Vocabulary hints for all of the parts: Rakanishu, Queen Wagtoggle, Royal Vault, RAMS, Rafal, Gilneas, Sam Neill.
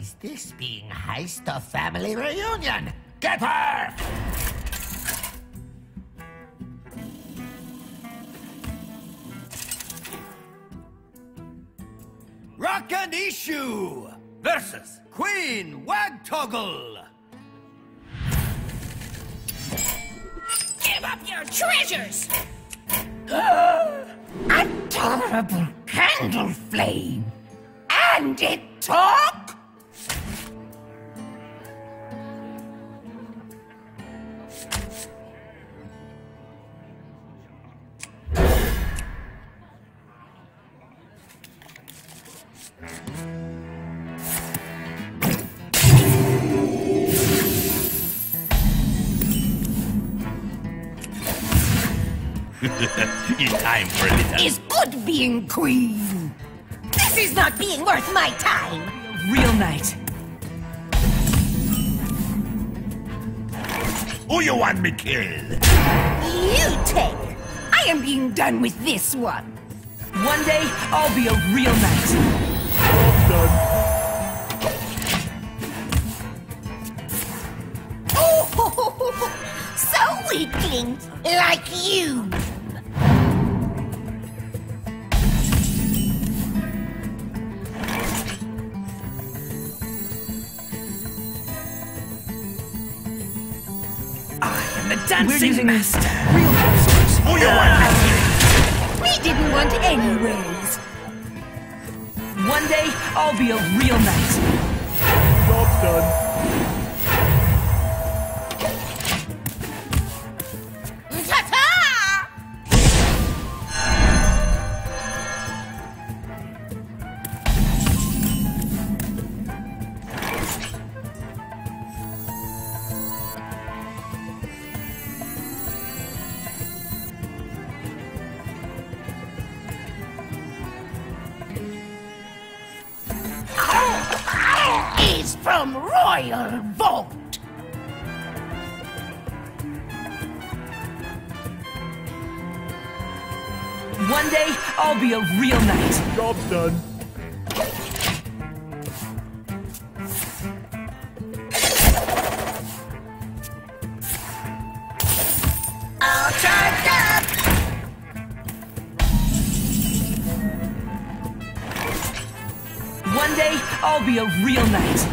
is this being heist of family reunion? Get her! Rakanishu versus Queen Wagtoggle. Give up your treasures! Adorable candle flame! And it talk? In time for a little. Is good being queen. This is not being worth my time. Real knight. Who you want me killed? You take. I am being done with this one. One day I'll be a real knight. Oh, so weakling, like you. Dancing master. Real monsters. Oh, you want? We didn't want anyways. One day I'll be a real knight. Job done. From Royal Vault. One day I'll be a real knight. Job done. I'll charge up. One day I'll be a real knight.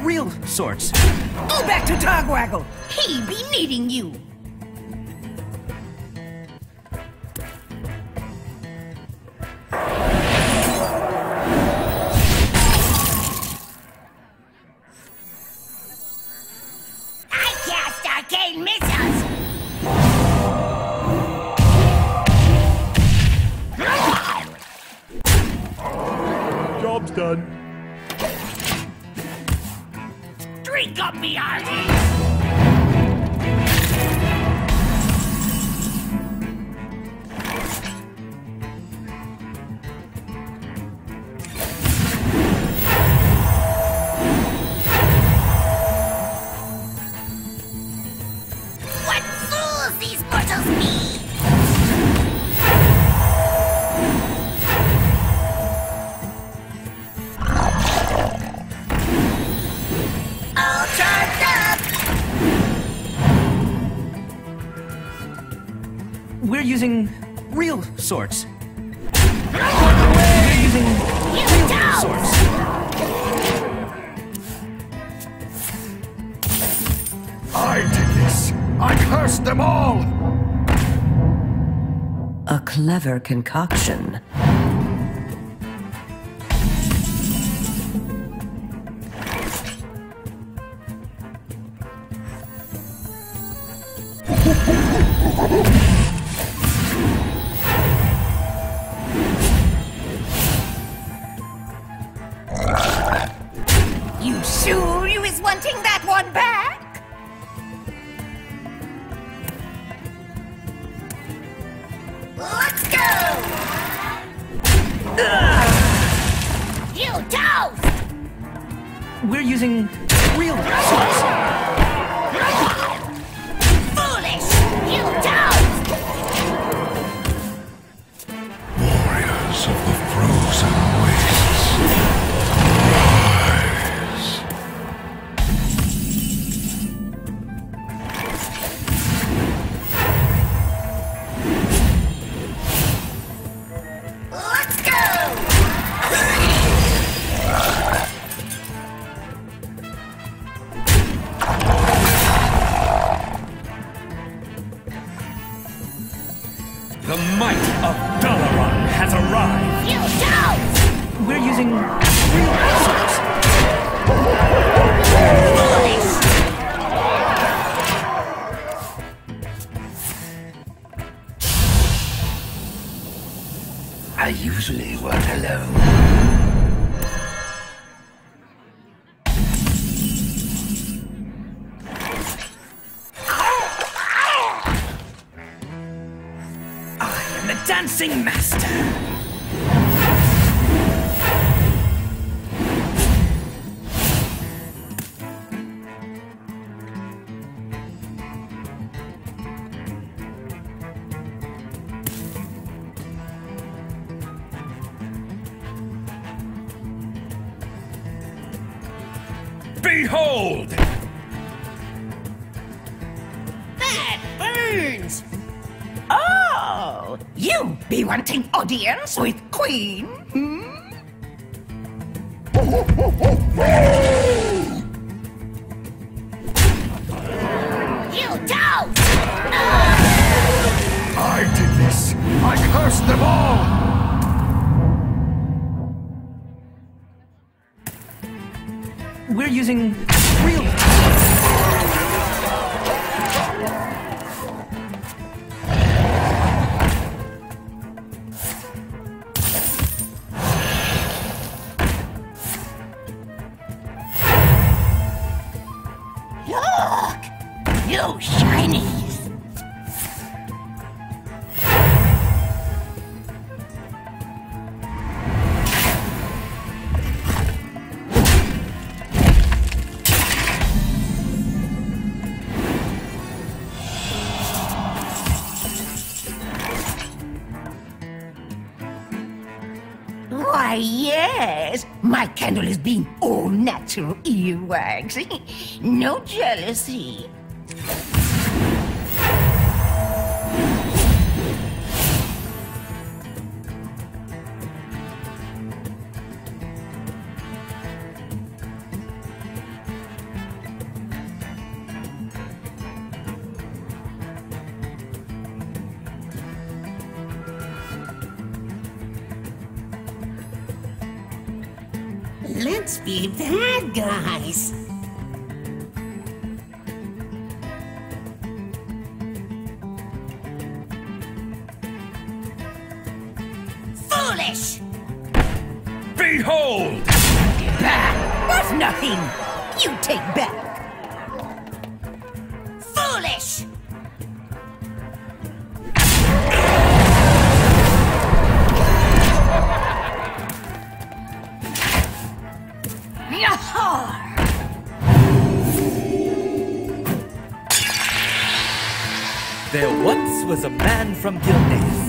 Real sorts. Go back to Dogwaggle. He be needing you. I cast arcane missiles. Job's done. Drink up, me hearty! What fools these mortals be! We're using real swords. We're using real swords. I did this. I cursed them all. A clever concoction. You sure you is wanting that one back? Let's go! You toast! We're using real swords. Foolish! The might of Dalaran has arrived! You don't! We're using real answers! Foolish! I usually work alone. Dancing master. Behold! That burns! Oh! You be wanting audience with Queen, You don't! I did this! I cursed them all! We're using real... Why, yes, my candle is being all natural earwax. No jealousy. Let's be bad guys. Foolish! Behold! Back! Worth nothing! You take back! Foolish! There once was a man from Gilneas.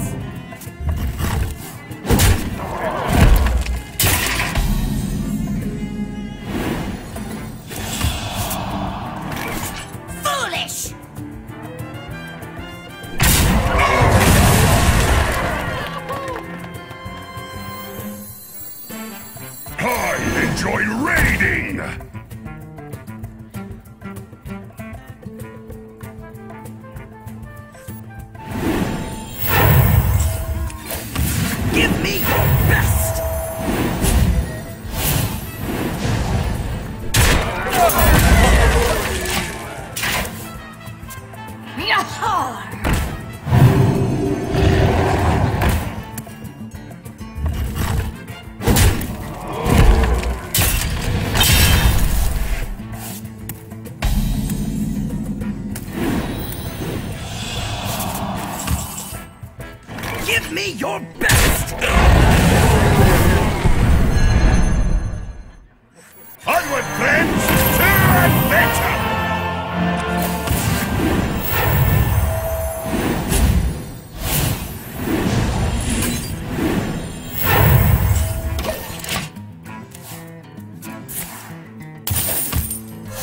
Foolish! I enjoy raiding! Give me your best! Onward, friends! To adventure!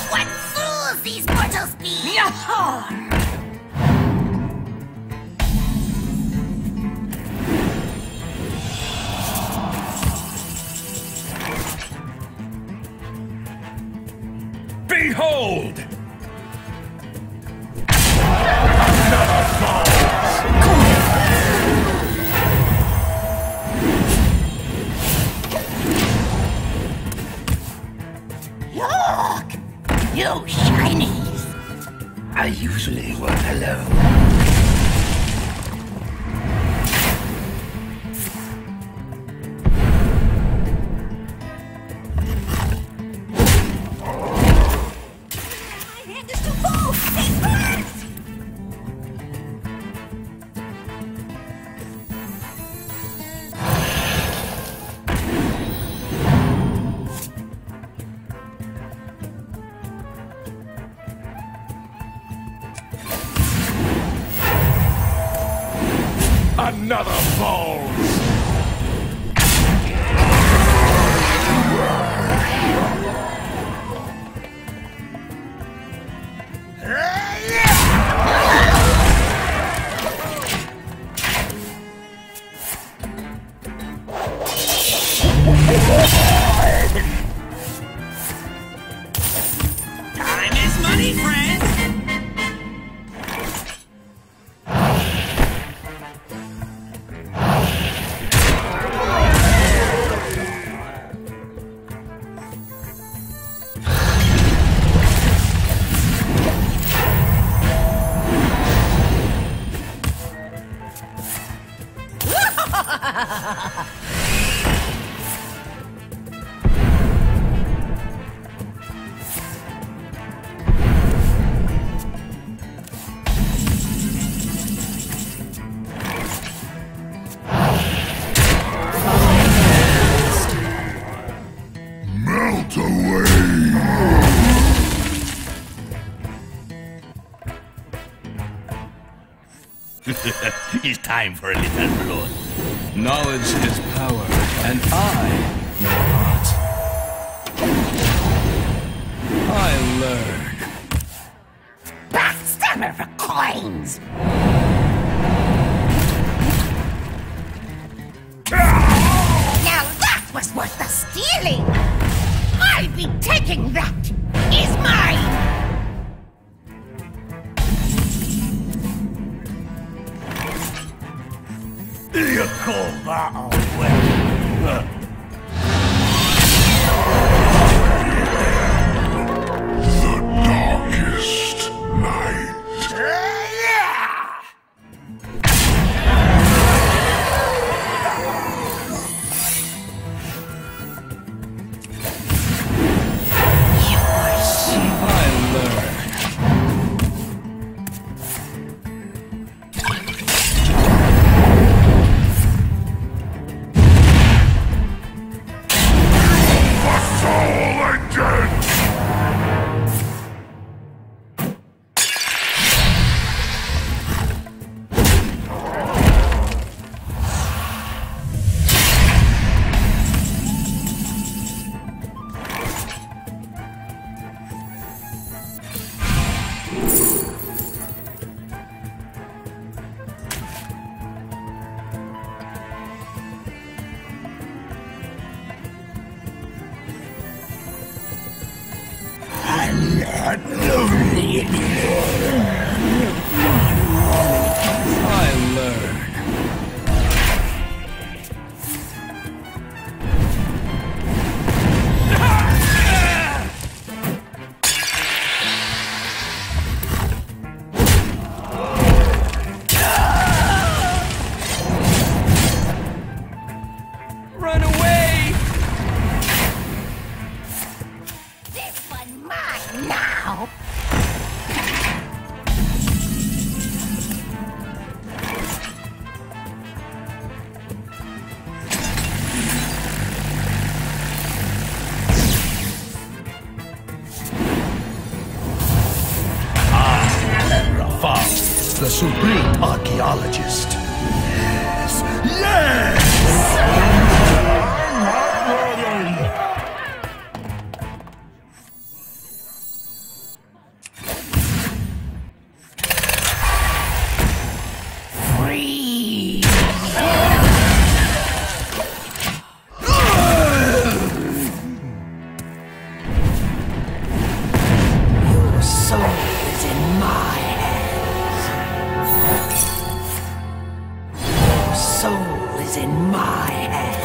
What fools these mortals be! Yahar! Behold! Another fall! follow. It's time for a little blood. Knowledge is power, and I know not. I learn. Backstabber for coins! Now that was worth the stealing! I'll be taking that! It's mine! You call that a weapon? The darkest night. Supreme archaeologist. Yes! Yes! Soul is in my head.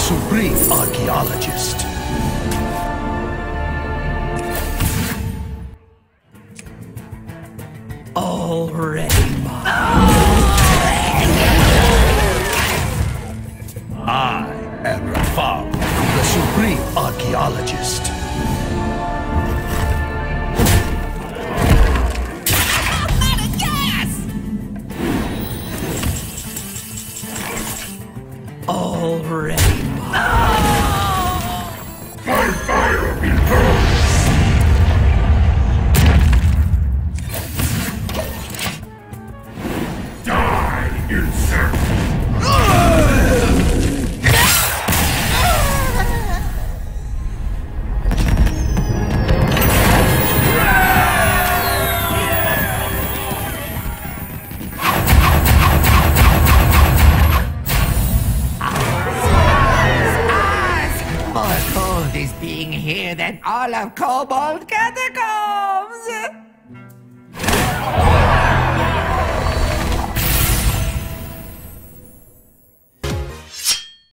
supreme archaeologist. Already mine. I am Rafal, the supreme archaeologist. Already mine. My fire will burn. Die, insect. More food is being here than all of Kobold Castle.